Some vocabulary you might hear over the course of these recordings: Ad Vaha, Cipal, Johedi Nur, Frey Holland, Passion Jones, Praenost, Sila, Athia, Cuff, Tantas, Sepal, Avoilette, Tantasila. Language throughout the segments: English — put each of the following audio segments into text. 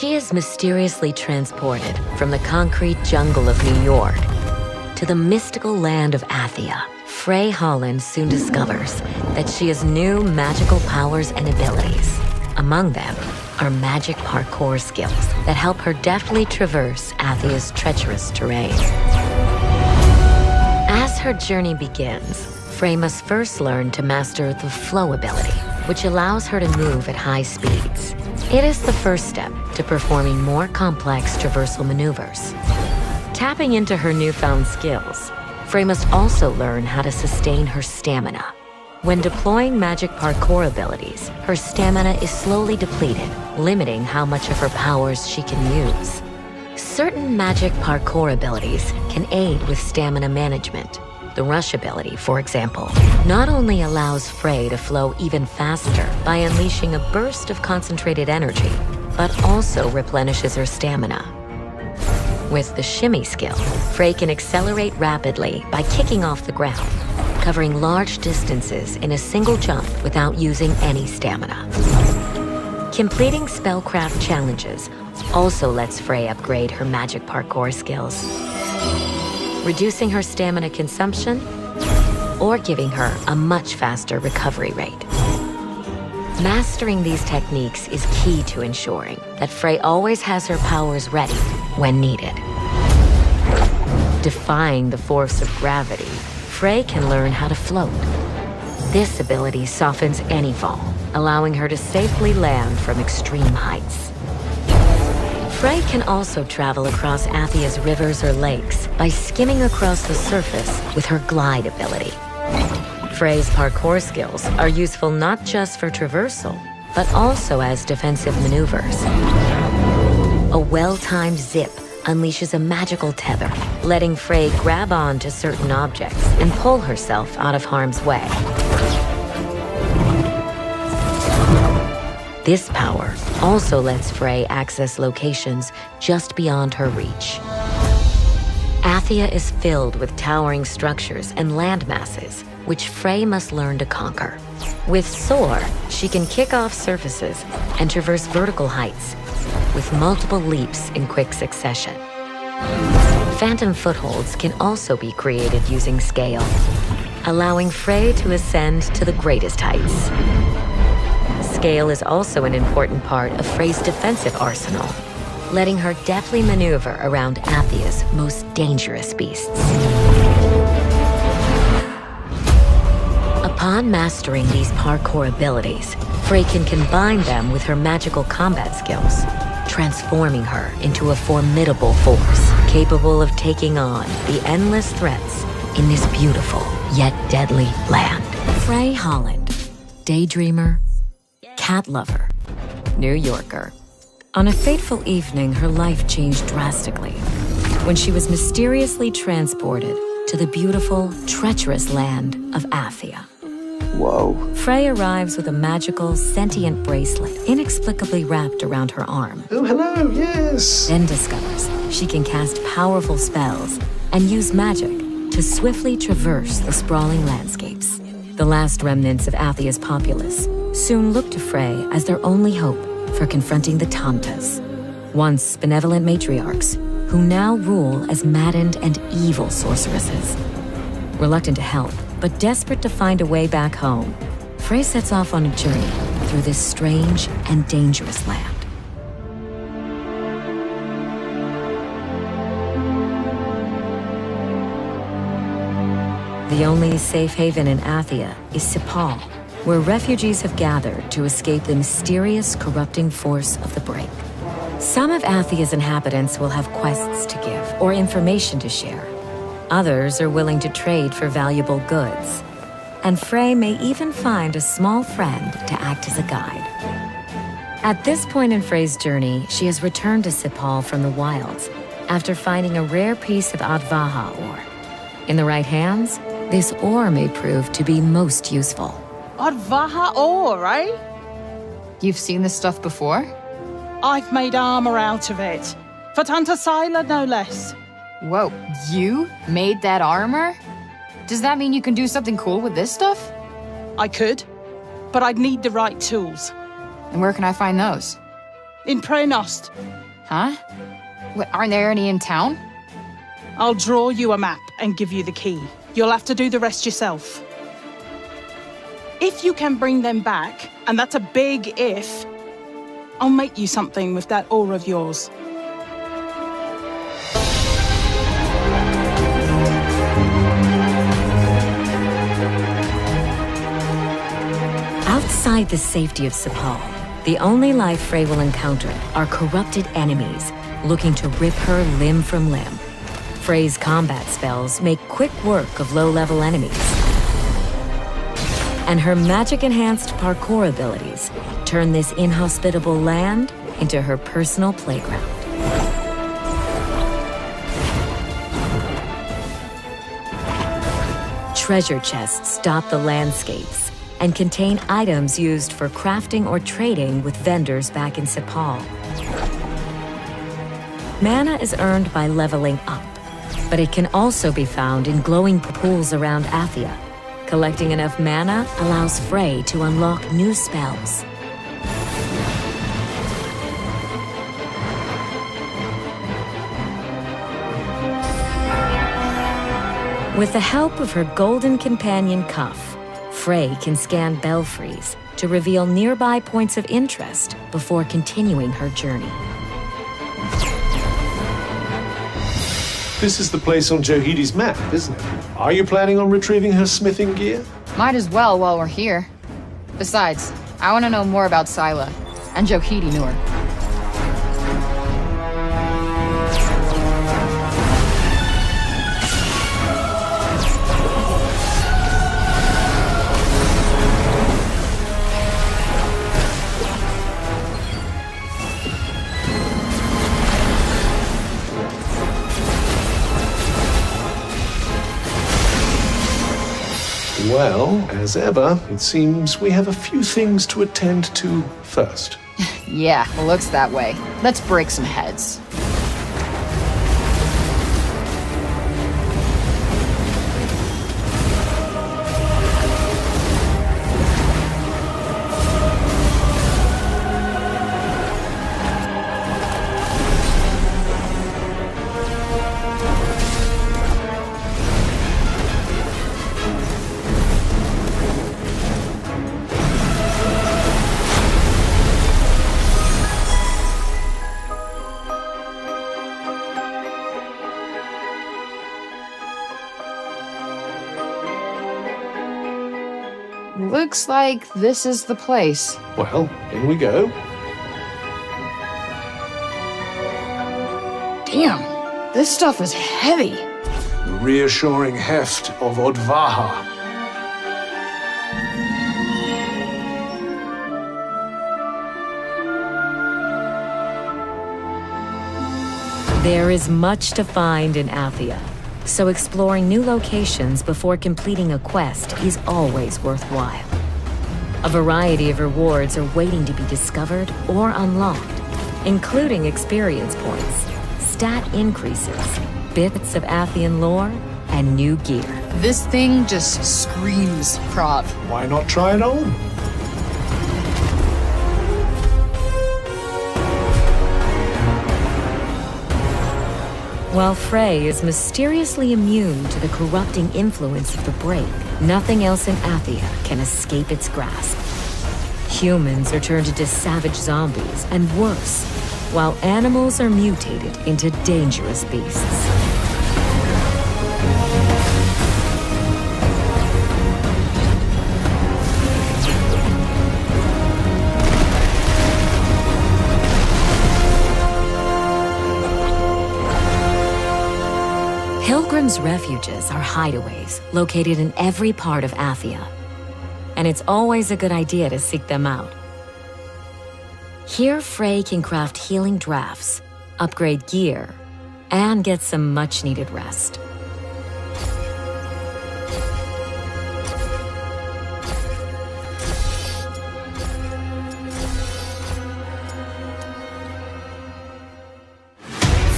She is mysteriously transported from the concrete jungle of New York to the mystical land of Athia. Frey Holland soon discovers that she has new magical powers and abilities. Among them are magic parkour skills that help her deftly traverse Athia's treacherous terrain. As her journey begins, Frey must first learn to master the flow ability, which allows her to move at high speeds. It is the first step to performing more complex traversal maneuvers. Tapping into her newfound skills, Frey must also learn how to sustain her stamina. When deploying magic parkour abilities, her stamina is slowly depleted, limiting how much of her powers she can use. Certain magic parkour abilities can aid with stamina management. The rush ability, for example, not only allows Frey to flow even faster by unleashing a burst of concentrated energy, but also replenishes her stamina. With the shimmy skill, Frey can accelerate rapidly by kicking off the ground, covering large distances in a single jump without using any stamina. Completing spellcraft challenges also lets Frey upgrade her magic parkour skills, reducing her stamina consumption, or giving her a much faster recovery rate. Mastering these techniques is key to ensuring that Frey always has her powers ready when needed. Defying the force of gravity, Frey can learn how to float. This ability softens any fall, allowing her to safely land from extreme heights. Frey can also travel across Athia's rivers or lakes by skimming across the surface with her glide ability. Frey's parkour skills are useful not just for traversal, but also as defensive maneuvers. A well-timed zip unleashes a magical tether, letting Frey grab on to certain objects and pull herself out of harm's way. This power also lets Frey access locations just beyond her reach. Athia is filled with towering structures and landmasses, which Frey must learn to conquer. With Soar, she can kick off surfaces and traverse vertical heights with multiple leaps in quick succession. Phantom footholds can also be created using scale, allowing Frey to ascend to the greatest heights. Scale is also an important part of Frey's defensive arsenal, letting her deftly maneuver around Athia's most dangerous beasts. Upon mastering these parkour abilities, Frey can combine them with her magical combat skills, transforming her into a formidable force capable of taking on the endless threats in this beautiful yet deadly land. Frey Holland, daydreamer, cat lover, New Yorker. On a fateful evening, her life changed drastically when she was mysteriously transported to the beautiful, treacherous land of Athia. Whoa. Frey arrives with a magical, sentient bracelet inexplicably wrapped around her arm. Oh, hello, yes! Then discovers she can cast powerful spells and use magic to swiftly traverse the sprawling landscapes. The last remnants of Athia's populace soon looked to Frey as their only hope for confronting the Tantas, once benevolent matriarchs, who now rule as maddened and evil sorceresses. Reluctant to help, but desperate to find a way back home, Frey sets off on a journey through this strange and dangerous land. The only safe haven in Athia is Sepal, where refugees have gathered to escape the mysterious, corrupting force of the Break. Some of Athia's inhabitants will have quests to give or information to share. Others are willing to trade for valuable goods. And Frey may even find a small friend to act as a guide. At this point in Frey's journey, she has returned to Cipal from the wilds after finding a rare piece of Ad Vaha ore. In the right hands, this ore may prove to be most useful. Ad Vaha ore, right? You've seen this stuff before? I've made armor out of it. For Tantasila, no less. Whoa, you made that armor? Does that mean you can do something cool with this stuff? I could, but I'd need the right tools. And where can I find those? in Praenost. Huh? Wait, aren't there any in town? I'll draw you a map and give you the key. You'll have to do the rest yourself. If you can bring them back, and that's a big if, I'll make you something with that aura of yours. Outside the safety of Sepal, the only life Frey will encounter are corrupted enemies looking to rip her limb from limb. Frey's combat spells make quick work of low-level enemies. And her magic-enhanced parkour abilities turn this inhospitable land into her personal playground. Treasure chests dot the landscapes and contain items used for crafting or trading with vendors back in Sepal. Mana is earned by leveling up, but it can also be found in glowing pools around Athia. Collecting enough mana allows Frey to unlock new spells. With the help of her golden companion Cuff, Frey can scan belfries to reveal nearby points of interest before continuing her journey. This is the place on Johedi's map, isn't it? Are you planning on retrieving her smithing gear? Might as well while we're here. Besides, I want to know more about Sila and Johedi Nur. Well, as ever, it seems we have a few things to attend to first. Yeah, looks that way. Let's break some heads. Looks like this is the place. Well, in we go. Damn, this stuff is heavy. The reassuring heft of Ad Vaha. There is much to find in Athia, so exploring new locations before completing a quest is always worthwhile. A variety of rewards are waiting to be discovered or unlocked, including experience points, stat increases, bits of Athian lore, and new gear. This thing just screams prop. Why not try it on? While Frey is mysteriously immune to the corrupting influence of the break, nothing else in Athia can escape its grasp. Humans are turned into savage zombies and worse, while animals are mutated into dangerous beasts. Pilgrims' refuges are hideaways located in every part of Athia, and it's always a good idea to seek them out. Here, Frey can craft healing drafts, upgrade gear, and get some much-needed rest.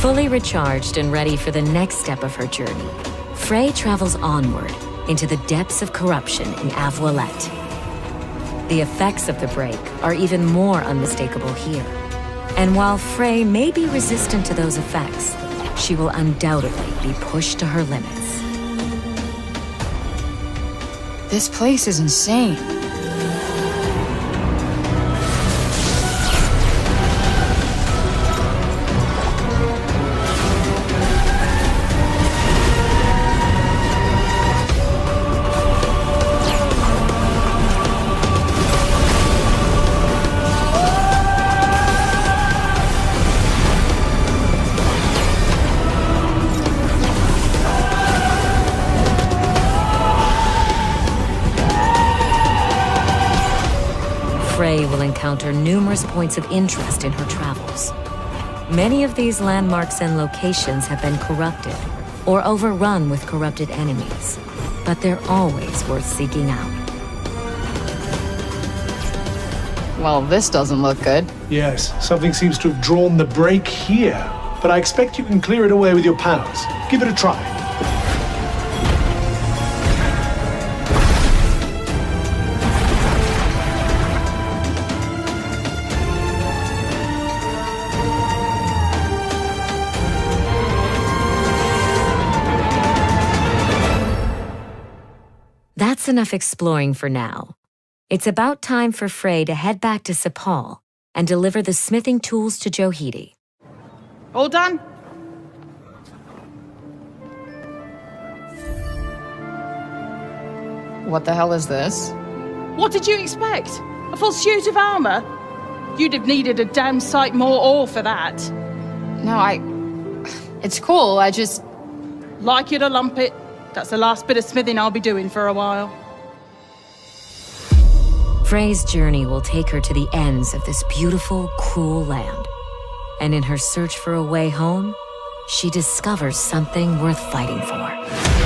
Fully recharged and ready for the next step of her journey, Frey travels onward into the depths of corruption in Avoilette. The effects of the break are even more unmistakable here, And while Frey may be resistant to those effects, she will undoubtedly be pushed to her limits. This place is insane. Frey will encounter numerous points of interest in her travels. Many of these landmarks and locations have been corrupted or overrun with corrupted enemies, but they're always worth seeking out. Well, this doesn't look good. Yes, something seems to have drawn the break here, but I expect you can clear it away with your powers. Give it a try. That's enough exploring for now. It's about time for Frey to head back to Sepal and deliver the smithing tools to Johedi. All done? What the hell is this? What did you expect? A full suit of armor? You'd have needed a damn sight more ore for that. No, it's cool, I just... Like you to lump it. That's the last bit of smithing I'll be doing for a while. Frey's journey will take her to the ends of this beautiful, cruel land. And in her search for a way home, she discovers something worth fighting for.